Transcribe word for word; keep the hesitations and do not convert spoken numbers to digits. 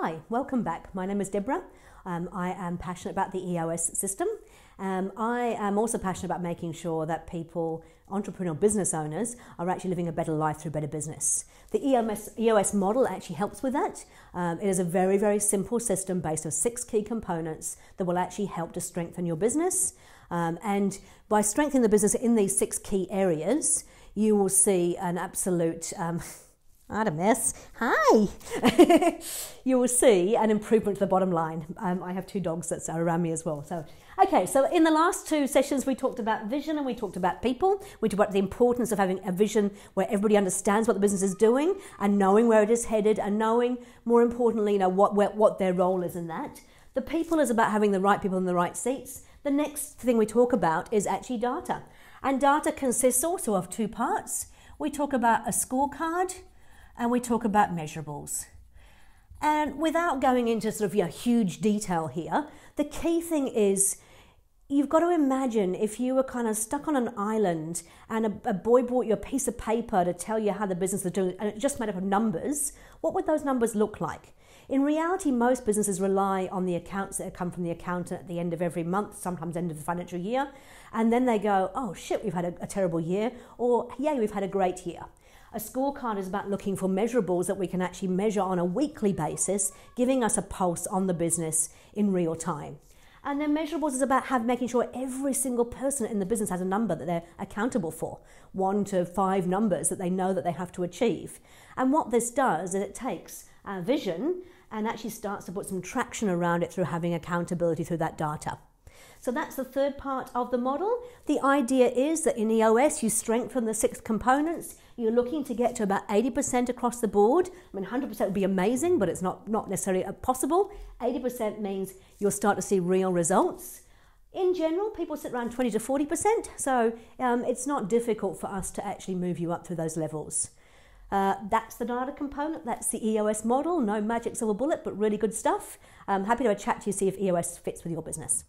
Hi, welcome back. My name is Deborah. Um, I am passionate about the E O S system. Um, I am also passionate about making sure that people, entrepreneurial business owners, are actually living a better life through better business. The E O S, E O S model actually helps with that. Um, it is a very, very simple system based on six key components that will actually help to strengthen your business. Um, and by strengthening the business in these six key areas, you will see an absolute... Um, Artemis, hi! You will see an improvement to the bottom line. Um, I have two dogs that are around me as well. So, okay, so in the last two sessions we talked about vision and we talked about people. We talked about the importance of having a vision where everybody understands what the business is doing and knowing where it is headed and knowing, more importantly, you know, what, where, what their role is in that. The people is about having the right people in the right seats. The next thing we talk about is actually data. And data consists also of two parts. We talk about a scorecard, and we talk about measurables. And without going into sort of your huge detail here, the key thing is you've got to imagine if you were kind of stuck on an island and a, a boy brought you a piece of paper to tell you how the business is doing, and it's just made up of numbers, what would those numbers look like? In reality, most businesses rely on the accounts that come from the accountant at the end of every month, sometimes end of the financial year, and then they go, oh shit, we've had a, a terrible year, or yeah, we've had a great year. A scorecard is about looking for measurables that we can actually measure on a weekly basis, giving us a pulse on the business in real time. And then measurables is about have, making sure every single person in the business has a number that they're accountable for, one to five numbers that they know that they have to achieve. And what this does is it takes our vision and actually starts to put some traction around it through having accountability through that data. So that's the third part of the model. The idea is that in E O S you strengthen the six components. You're looking to get to about eighty percent across the board. I mean, one hundred percent would be amazing, but it's not, not necessarily possible. eighty percent means you'll start to see real results. In general, people sit around twenty to forty percent, so um, it's not difficult for us to actually move you up through those levels. Uh, that's the data component, that's the E O S model. No magic silver bullet, but really good stuff. I'm happy to have a chat to you, see if E O S fits with your business.